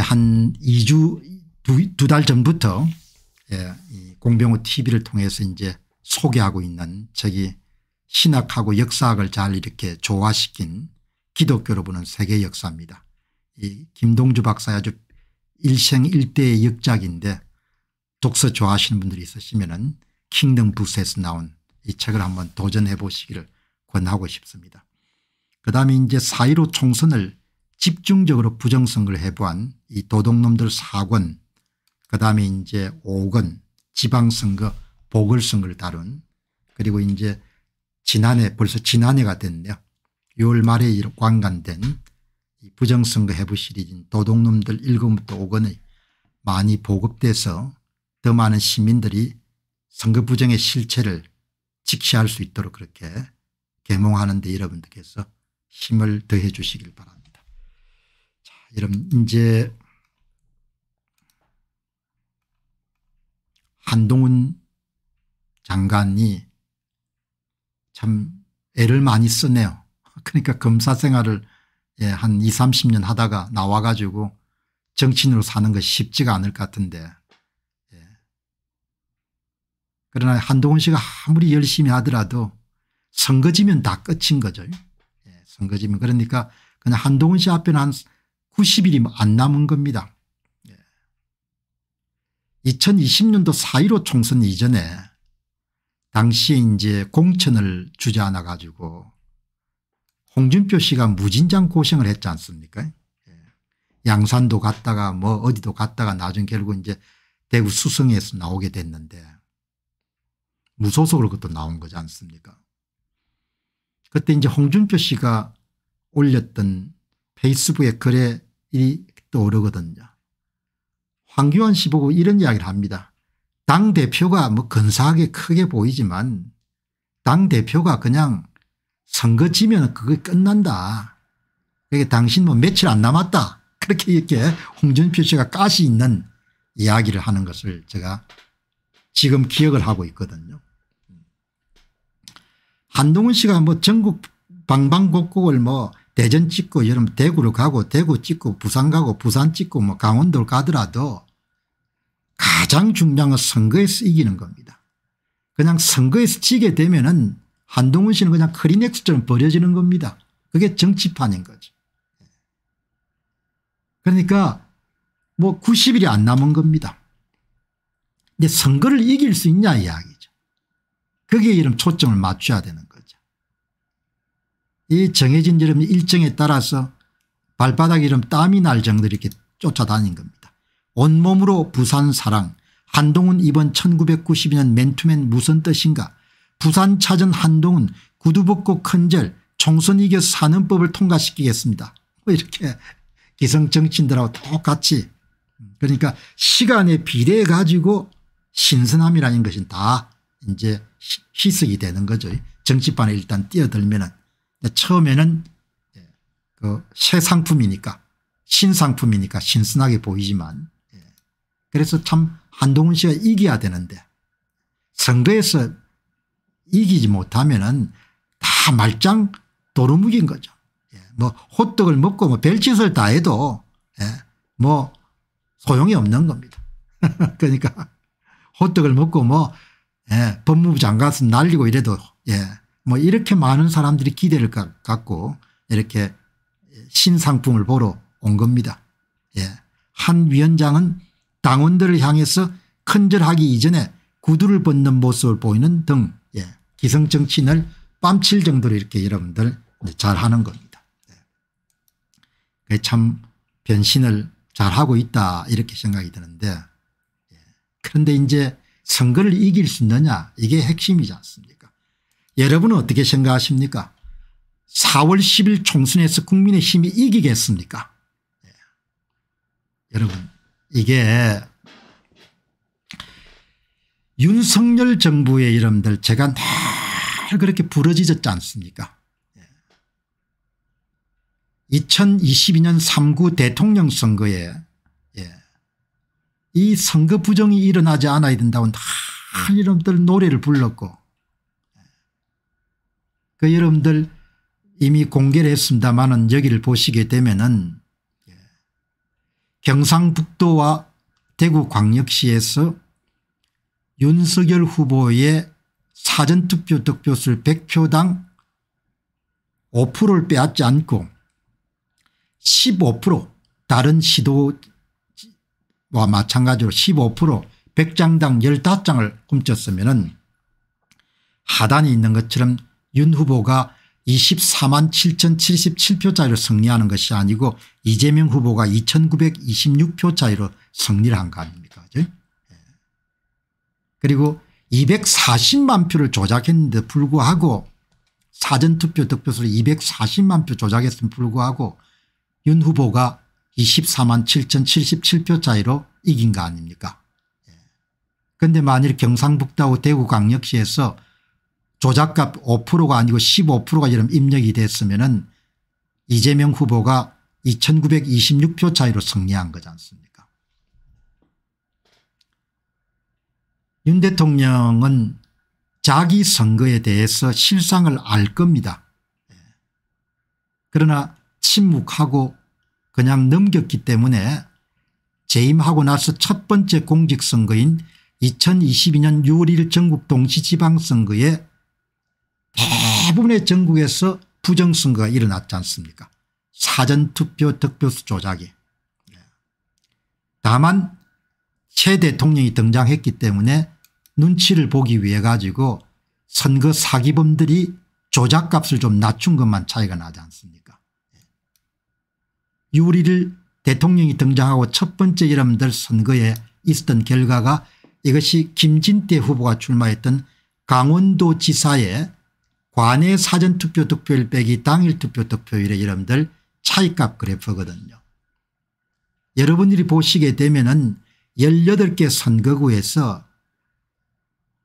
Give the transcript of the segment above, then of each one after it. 한 2달 전부터 이 공병호 TV를 통해서 이제 소개하고 있는 저기 신학하고 역사학을 잘 이렇게 조화시킨 기독교로 보는 세계 역사입니다. 이 김동주 박사의 아주 일생일대의 역작인데 독서 좋아하시는 분들이 있으시면은 킹덤 부스에서 나온 이 책을 한번 도전해 보시기를 권하고 싶습니다. 그다음에 이제 4.15 총선을 집중적으로 부정선거를 해보한 이 도둑놈들 4권, 그다음에 이제 5권 지방선거 보궐선거를 다룬, 그리고 이제 지난해 벌써 지난해가 됐네요. 6월 말에 완간된 부정선거 해부 시리즈인 도둑놈들 1권부터 5권이 많이 보급돼서 더 많은 시민들이 선거 부정의 실체를 직시할 수 있도록 그렇게 계몽하는 데 여러분들께서 힘을 더해 주시길 바랍니다. 자, 여러분 이제 한동훈 장관이 참 애를 많이 쓰네요. 그러니까 검사 생활을 한 20-30년 하다가 나와 가지고 정치인으로 사는 것이 쉽지가 않을 것 같은데, 그러나 한동훈 씨가 아무리 열심히 하더라도 선거지면 다 끝인 거죠. 선거지면. 그러니까 그냥 한동훈 씨 앞에는 한 90일이 안 남은 겁니다. 2020년도 4.15 총선 이전에 당시에 이제 공천을 주저하나 가지고 홍준표 씨가 무진장 고생을 했지 않습니까? 양산도 갔다가 뭐 어디도 갔다가 나중 결국 이제 대구 수성에서 나오게 됐는데 무소속으로 그것도 나온 거지 않습니까? 그때 이제 홍준표 씨가 올렸던 페이스북에 글이 떠오르거든요. 황교안 씨 보고 이런 이야기를 합니다. 당대표가 뭐 근사하게 크게 보이지만 당대표가 그냥 선거 지면 그게 끝난다. 그게 당신 뭐 며칠 안 남았다. 그렇게 이렇게 홍준표 씨가 가시 있는 이야기를 하는 것을 제가 지금 기억을 하고 있거든요. 한동훈 씨가 뭐 전국 방방곡곡을 뭐 대전 찍고 여름 대구로 가고 대구 찍고 부산 가고 부산 찍고 뭐 강원도를 가더라도 가장 중요한 건 선거에서 이기는 겁니다. 그냥 선거에서 지게 되면은 한동훈 씨는 그냥 크리넥스처럼 버려지는 겁니다. 그게 정치판인 거죠. 그러니까 뭐 90일이 안 남은 겁니다. 근데 선거를 이길 수 있냐 이야기죠. 거기에 이런 초점을 맞춰야 되는 거죠. 이 정해진 이름 일정에 따라서 발바닥에 이름 땀이 날 정도로 이렇게 쫓아다닌 겁니다. 온몸으로 부산 사랑, 한동훈 이번 1992년 맨투맨 무슨 뜻인가, 부산 찾은 한동훈 구두 벗고 큰절 총선 이겨 사는 법을 통과시키겠습니다. 뭐 이렇게 기성정치인들하고 똑같이, 그러니까 시간에 비례해 가지고 신선함이라는 것은 다 이제 희석이 되는 거죠. 정치판에 일단 뛰어들면은 처음에는 그 새 상품이니까 신상품이니까 신선하게 보이지만, 그래서 참 한동훈 씨가 이겨야 되는데 선거에서 이기지 못하면은 다 말짱 도루묵인 거죠. 뭐 호떡을 먹고 뭐 별짓을 다 해도 뭐 소용이 없는 겁니다. 그러니까 호떡을 먹고 뭐 법무부 장관은 날리고 이래도 뭐 이렇게 많은 사람들이 기대를 갖고 이렇게 신상품을 보러 온 겁니다. 한 위원장은 당원들을 향해서 큰절하기 이전에 구두를 벗는 모습을 보이는 등 기성정치인을 뺨칠 정도로 이렇게 여러분들 잘하는 겁니다. 참 변신을 잘하고 있다 이렇게 생각이 드는데, 그런데 이제 선거를 이길 수 있느냐 이게 핵심이지 않습니까? 여러분은 어떻게 생각하십니까? 4월 10일 총선에서 국민의힘이 이기겠습니까? 여러분 이게 윤석열 정부의 이름들 제가 늘 그렇게 부러지졌지 않습니까? 2022년 3구 대통령 선거에 이 선거 부정이 일어나지 않아야 된다고 다 여러분들 노래를 불렀고, 그 여러분들 이미 공개를 했습니다마는 여기를 보시게 되면은 경상북도와 대구광역시에서 윤석열 후보의 사전투표 득표수 100표당 5%를 빼앗지 않고 15% 다른 시도와 마찬가지로 15% 100장당 15장을 훔쳤으면 하단이 있는 것처럼 윤 후보가 24만 7,077표 차이로 승리하는 것이 아니고 이재명 후보가 2,926표 차이로 승리를 한 거 아닙니까? 그죠? 그리고 240만 표를 조작했는데 불구하고 사전투표 득표수를 240만 표 조작했음에도 불구하고 윤 후보가 24만 7,077표 차이로 이긴 거 아닙니까? 그런데 만일 경상북도와 대구광역시에서 조작값 5%가 아니고 15%가 이런 입력이 됐으면은 이재명 후보가 2,926표 차이로 승리한 거지 않습니까? 윤 대통령은 자기 선거에 대해서 실상을 알 겁니다. 그러나 침묵하고 그냥 넘겼기 때문에 재임하고 나서 첫 번째 공직선거인 2022년 6월 1일 전국 동시지방선거에 대부분의 전국에서 부정선거가 일어났지 않습니까? 사전투표 득표수 조작이. 다만 최 대통령이 등장했기 때문에 눈치를 보기 위해 가지고 선거 사기범들이 조작값을 좀 낮춘 것만 차이가 나지 않습니까? 6월 1일 대통령이 등장하고 첫 번째 이름들 선거에 있었던 결과가 이것이 김진태 후보가 출마했던 강원도지사의 관외 사전투표 득표율 빼기 당일 투표 득표율의 이름들 차이값 그래프거든요. 여러분들이 보시게 되면은 18개 선거구에서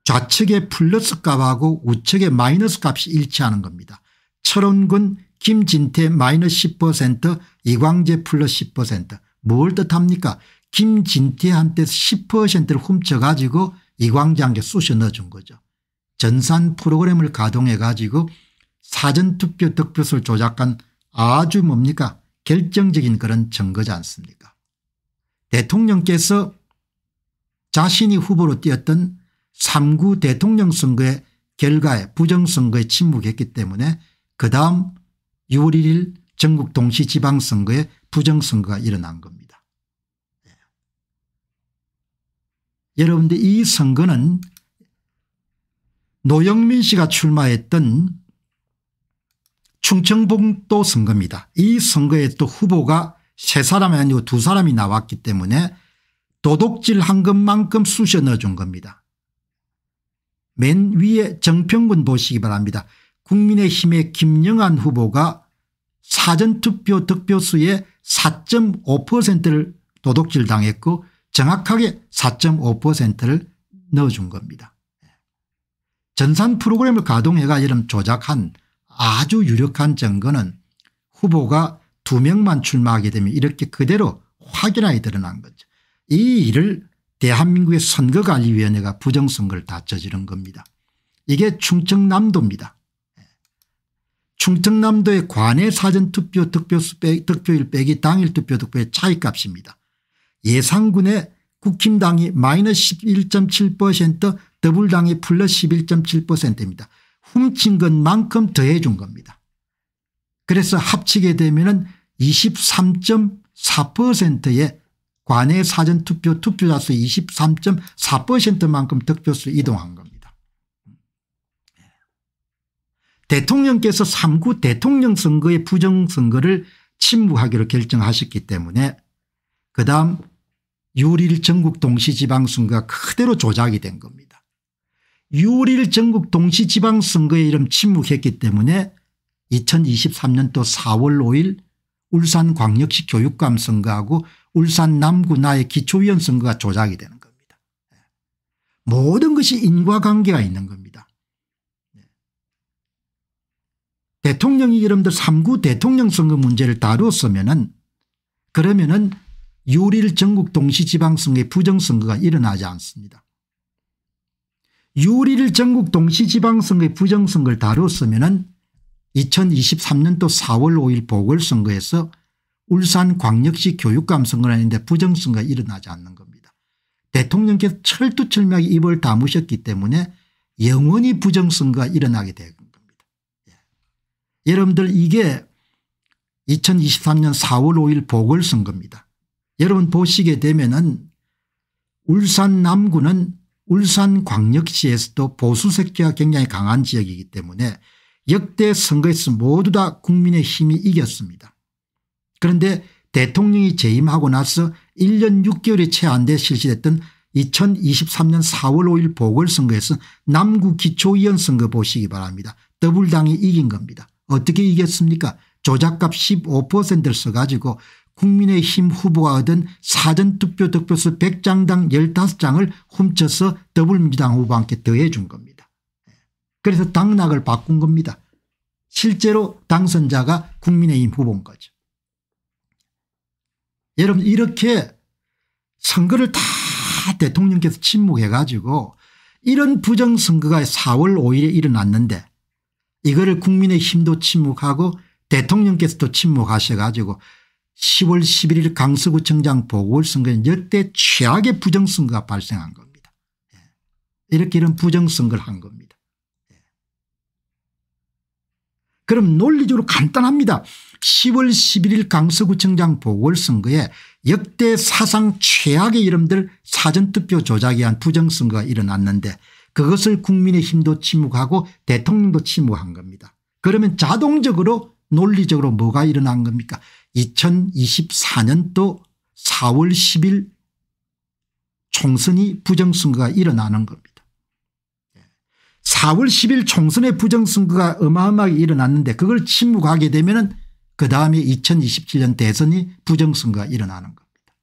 좌측의 플러스 값하고 우측의 마이너스 값이 일치하는 겁니다. 철원군 김진태 마이너스 10%, 이광재 플러스 10%. 뭘 뜻합니까? 김진태한테 10%를 훔쳐가지고 이광재한테 쑤셔 넣어준 거죠. 전산 프로그램을 가동해 가지고 사전투표 득표수를 조작한 아주 뭡니까 결정적인 그런 증거지 않습니까? 대통령께서 자신이 후보로 뛰었던 3구 대통령 선거의 결과에 부정선거에 침묵했기 때문에 그다음 6월 1일 전국 동시지방선거에 부정선거가 일어난 겁니다. 여러분들 이 선거는 노영민 씨가 출마했던 충청북도 선거입니다. 이 선거에 또 후보가 세 사람이 아니고 두 사람이 나왔기 때문에 도둑질한 것만큼 쑤셔 넣어준 겁니다. 맨 위에 정평군 보시기 바랍니다. 국민의힘의 김영환 후보가 사전투표 득표수의 4.5%를 도둑질당했고 정확하게 4.5%를 넣어준 겁니다. 전산 프로그램을 가동해가 이런 조작한 아주 유력한 증거는 후보가 2명만 출마하게 되면 이렇게 그대로 확연하게 드러난 거죠. 이 일을 대한민국의 선거관리위원회가 부정선거를 다 저지른 겁니다. 이게 충청남도입니다. 충청남도의 관외 사전투표 득표율 빼기 당일 투표 득표의 차이값입니다. 예산군의 국힘당이 마이너스 11.7%, 더불당이 플러스 11.7%입니다. 훔친 것만큼 더해 준 겁니다. 그래서 합치게 되면은 23.4%의 관외 사전투표 투표자 수 23.4%만큼 득표수로 이동한 겁니다. 대통령께서 3구 대통령 선거의 부정선거를 침묵하기로 결정하셨기 때문에 그다음 6월 1일 전국 동시지방선거가 그대로 조작이 된 겁니다. 6월 1일 전국 동시지방선거에 이름 침묵했기 때문에 2023년도 4월 5일 울산광역시 교육감 선거하고 울산 남구나의 기초위원 선거가 조작이 되는 겁니다. 모든 것이 인과관계가 있는 겁니다. 대통령이 여러분들 3구 대통령 선거 문제를 다루었으면은 그러면은 6월 1일 전국 동시지방선거의 부정선거가 일어나지 않습니다. 6월 1일 전국 동시지방선거의 부정선거를 다뤘으면 2023년도 4월 5일 보궐선거에서 울산광역시 교육감 선거는 아닌데 부정선거가 일어나지 않는 겁니다. 대통령께서 철두철미하게 입을 다무셨기 때문에 영원히 부정선거가 일어나게 된 겁니다. 예. 여러분들 이게 2023년 4월 5일 보궐선거입니다. 여러분 보시게 되면은 울산 남구는 울산광역시에서도 보수색채가 굉장히 강한 지역이기 때문에 역대 선거에서 모두 다 국민의힘이 이겼습니다. 그런데 대통령이 재임하고 나서 1년 6개월이 채 안 돼 실시됐던 2023년 4월 5일 보궐선거에서 남구 기초의원 선거 보시기 바랍니다. 더불당이 이긴 겁니다. 어떻게 이겼습니까? 조작값 15%를 써가지고 국민의힘 후보가 얻은 사전투표 득표수 100장당 15장을 훔쳐서 더불민주당 후보한테 더해 준 겁니다. 그래서 당락을 바꾼 겁니다. 실제로 당선자가 국민의힘 후보인 거죠. 여러분 이렇게 선거를 다 대통령께서 침묵해 가지고 이런 부정선거가 4월 5일에 일어났는데 이거를 국민의힘도 침묵하고 대통령께서도 침묵하셔 가지고 10월 11일 강서구청장 보궐선거는 역대 최악의 부정선거가 발생한 겁니다. 이렇게 이런 부정선거를 한 겁니다. 그럼 논리적으로 간단합니다. 10월 11일 강서구청장 보궐선거에 역대 사상 최악의 이름들 사전투표 조작에 의한 부정선거가 일어났는데 그것을 국민의힘도 침묵하고 대통령도 침묵한 겁니다. 그러면 자동적으로 논리적으로 뭐가 일어난 겁니까? 2024년도 4월 10일 총선이 부정선거가 일어나는 겁니다. 4월 10일 총선의 부정선거가 어마어마하게 일어났는데 그걸 침묵하게 되면은 그 다음에 2027년 대선이 부정선거가 일어나는 겁니다.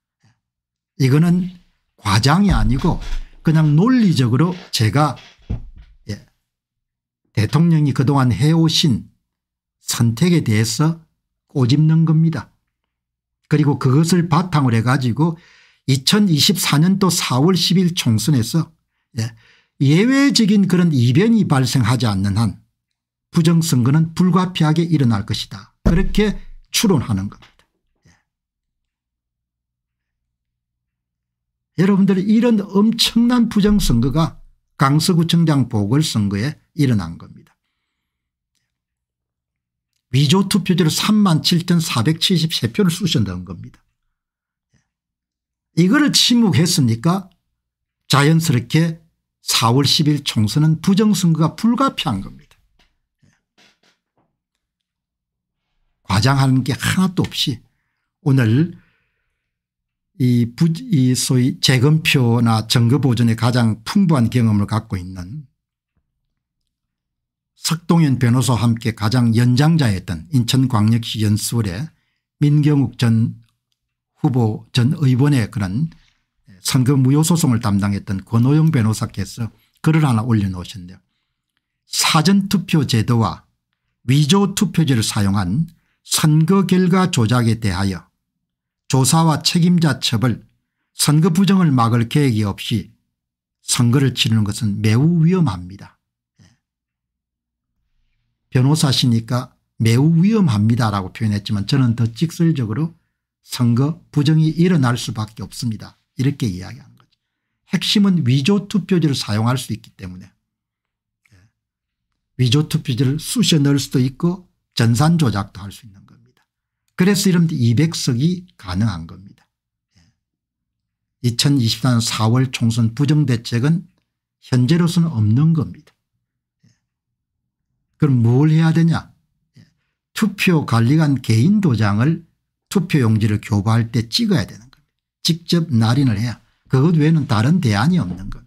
이거는 과장이 아니고 그냥 논리적으로 제가 대통령이 그동안 해오신 선택에 대해서 꼬집는 겁니다. 그리고 그것을 바탕으로 해가지고 2024년도 4월 10일 총선에서 예외적인 그런 이변이 발생하지 않는 한 부정선거는 불가피하게 일어날 것이다. 그렇게 추론하는 겁니다. 여러분들 이런 엄청난 부정선거가 강서구청장 보궐선거에 일어난 겁니다. 위조투표제로 37,473표를 쑤셔넣은 겁니다. 이거를 침묵했으니까 자연스럽게 4월 10일 총선은 부정선거가 불가피한 겁니다. 과장하는 게 하나도 없이 오늘 이 소위 재검표나 증거보존에 가장 풍부한 경험을 갖고 있는 석동현 변호사와 함께 가장 연장자였던 인천광역시 연수원의 민경욱 전 후보 전 의원의 그런 선거 무효소송을 담당했던 권호영 변호사께서 글을 하나 올려놓으셨네요. 사전투표 제도와 위조투표제를 사용한 선거 결과 조작에 대하여 조사와 책임자 처벌, 선거 부정을 막을 계획이 없이 선거를 치르는 것은 매우 위험합니다. 변호사시니까 매우 위험합니다라고 표현했지만 저는 더 직설적으로 선거 부정이 일어날 수밖에 없습니다. 이렇게 이야기한 거죠. 핵심은 위조투표제를 사용할 수 있기 때문에 위조투표제를 쑤셔 넣을 수도 있고 전산 조작도 할 수 있는 겁니다. 그래서 이런 200석이 가능한 겁니다. 2024년 4월 총선 부정대책은 현재로서는 없는 겁니다. 그럼 뭘 해야 되냐? 투표관리관 개인 도장을 투표용지를 교부할 때 찍어야 되는 겁니다. 직접 날인을 해야. 그것 외에는 다른 대안이 없는 겁니다.